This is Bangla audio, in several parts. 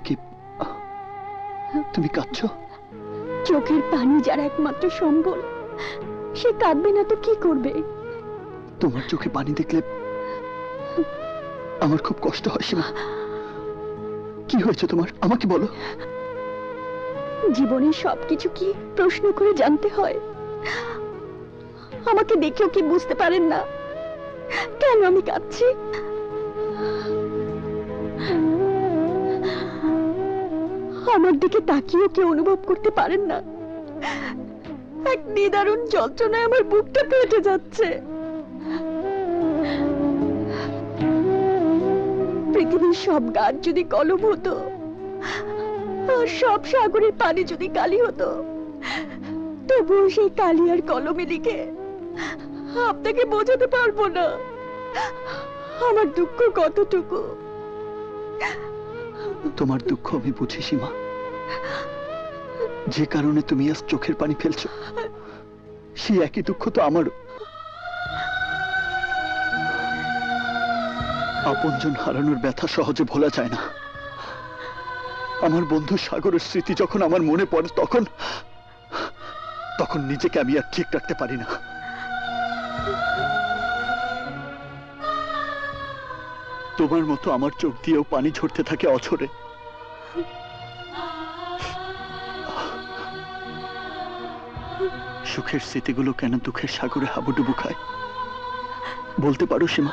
একি তুমি কাঁদছো? চোখের পানি যার একমাত্র সম্বল সে কাঁদবে না তো কি করবে? তোমার চোখে পানি দেখলে আমার খুব কষ্ট হয় সীমা। কি হয়েছে তোমার আমাকে বলো। জীবনে সবকিছু কি প্রশ্ন করে জানতে হয়? আমাকে দেখেও কি বুঝতে পারেন না কেন আমি কাঁদছি? আমার দিকে তাকিয়েও কেউ অনুভব করতে পারেন না এক নিদারুণ যন্ত্রণায় আমার বুকটা ফেটে যাচ্ছে। পৃথিবীর সব গাছ যদি কলম হতো আর সব সাগরের পানি যদি কালি হতো তবুও সেই কালি আর কলমে লিখে আপনাকে বোঝাতে পারবো না আমার দুঃখ কতটুকু। তোমার দুঃখ আমি বুঝি সীমা, যে কারণে তুমি আজ চোখের পানি ফেলছো সেই একই দুঃখ তো আমারও। আপনজন হারানোর ব্যথা সহজে ভোলা যায় না। আমার বন্ধু সাগরের স্মৃতি যখন আমার মনে পড়ে তখন নিজেকে আমি আর ঠিক রাখতে পারি না। তোমার মতো আমার চোখ দিয়েও পানি ঝরতে থাকে অঝরে। সুখের স্মৃতিগুলো কেন দুঃখের সাগরে হাবুডুবু খায় বলতে পারো সীমা?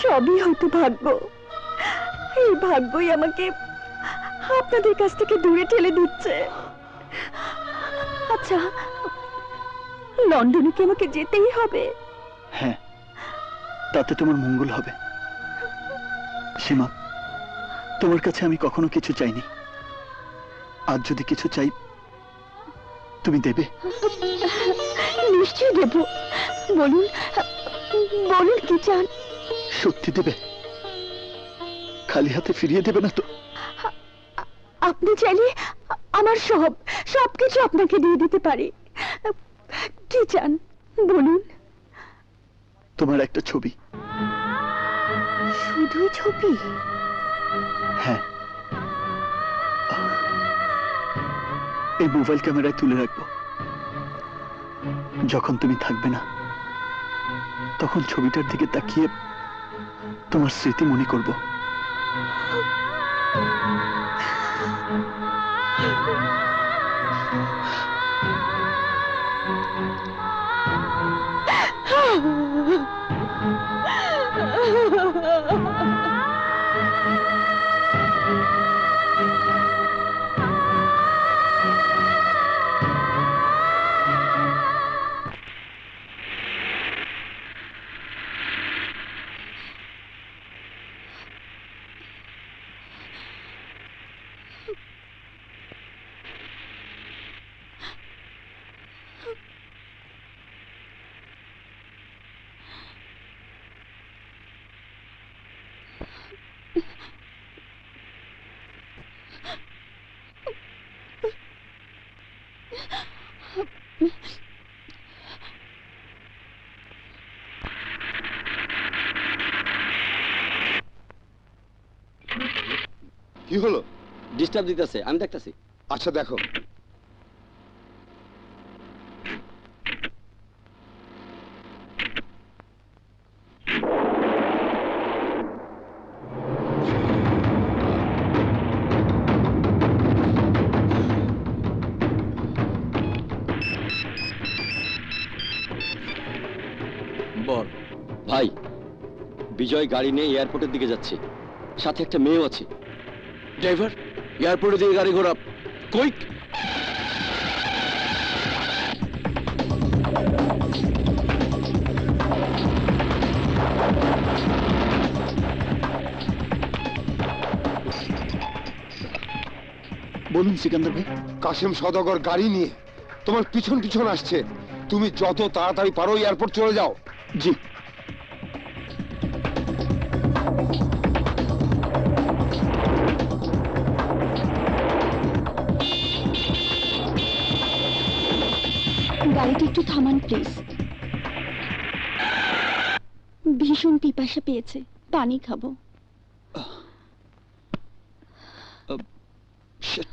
সবই হয়তো ভাগ্য, এই ভাগ্যই আমাকে আপনাদের কাছ থেকে দূরে ঠেলে দিচ্ছে। আচ্ছা লন্ডনে কি আমাকে যেতেই হবে? হ্যাঁ, তাতে তোমার মঙ্গল হবে। সীমা, তোমার কাছে আমি কখনো কিছু চাইনি, আজ যদি কিছু চাই তুমি দেবে? নিশ্চয়ই দেব। বলুন বলুন কি চান? সত্যি দেবে? খালি হাতে ফিরিয়ে দেবে না তো? আপনি চাইলে আমার সবকিছু আপনাকে দিয়ে দিতে পারি। কি চান বলুন? তোমার একটা ছবি। শুধু ছবি? হ্যাঁ, এই মোবাইল ক্যামেরায় তুলে রাখবো। যখন তুমি থাকবে না তখন ছবিটার দিকে তাকিয়ে তোমার স্মৃতি মনে করব। কি হলো? ডিস্টার্ব দিতেছে, আমি দেখতেছি। আচ্ছা দেখো। ভাই, বিজয় গাড়ি নিয়ে এয়ারপোর্টের দিকে যাচ্ছে, সাথে একটা মেয়েও আছে। ড্রাইভার, এয়ারপোর্টে দিয়ে গাড়ি ঘোরা। কুইক! বলুন সিকান্দার ভাই। কাশেম সওদাগর গাড়ি নিয়ে তোমার পিছন পিছন আসছে, তুমি যত তাড়াতাড়ি পারো এয়ারপোর্ট চলে যাও। জি। গাড়িটা একটু থামান প্লিজ, ভীষণ পিপাসা পেয়েছে, পানি খাবো। Shit.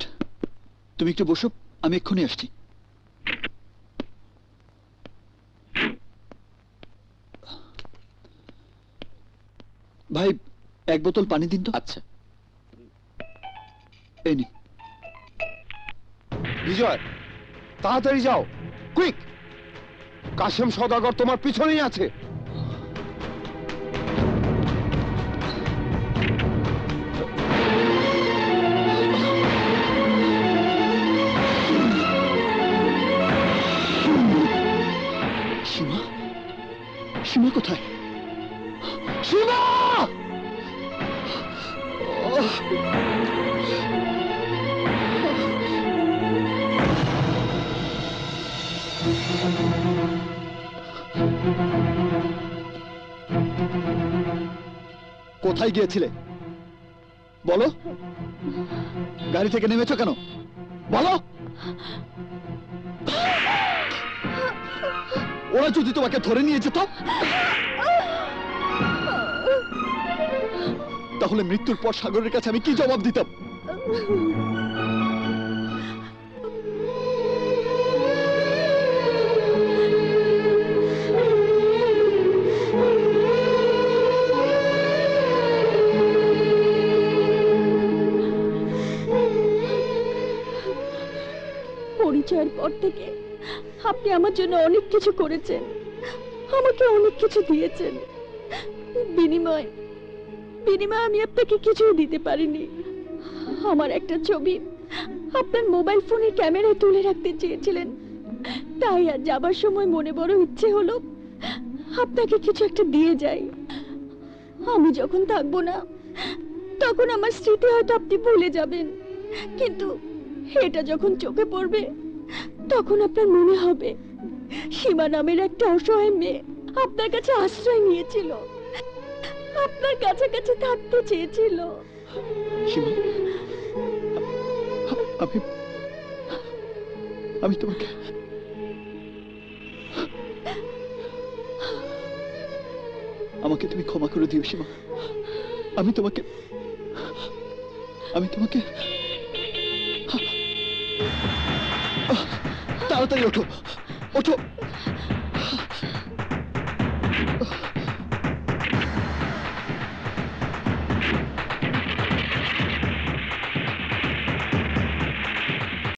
তুমি একটু বসো, আমি এক্ষুনি আসছি। ভাই, এক বোতল পানি দিন তো। আচ্ছা। এই নিন। বিজয়, তাড়াতাড়ি যাও, কুইক। কাশেম সওদাগর তোমার পিছনেই আছে। Shima kothai? Shima! Kothai giyechile? Bolo? Gari theke nemecho keno? Bolo? ওরা যদি তোমাকে ধরে নিয়ে যেত তাহলে মৃত্যুর পর সাগরের কাছে আমি কি জবাব দিতাম? পরিচয়ের পর থেকে আপনি আমার জন্য অনেক কিছু করেছেন, আমাকে অনেক কিছু দিয়েছেন, বিনিময়ে আমি আপনাকে কিছুই দিতে পারিনি। আমার একটা ছবি আপনার মোবাইল ফোনের ক্যামেরায় তুলে রাখতে চেয়েছিলেন, তাই আর যাবার সময় মনে বড় ইচ্ছে হলো আপনাকে কিছু একটা দিয়ে যাই। আমি যখন থাকবো না তখন আমার স্মৃতি হয়তো আপনি ভুলে যাবেন, কিন্তু এটা যখন চোখে পড়বে তখন আপনার মনে হবে সীমা নামের একটা অসহায় মেয়ে আপনার কাছে আশ্রয় নিয়েছিল, আপনার কাছাকাছি থাকতে চেয়েছিল। আমি তোমাকে আমাকে তুমি ক্ষমা করে দিও সীমা। আমি তোমাকে তাড়াতাড়ি ওঠো, ওঠো।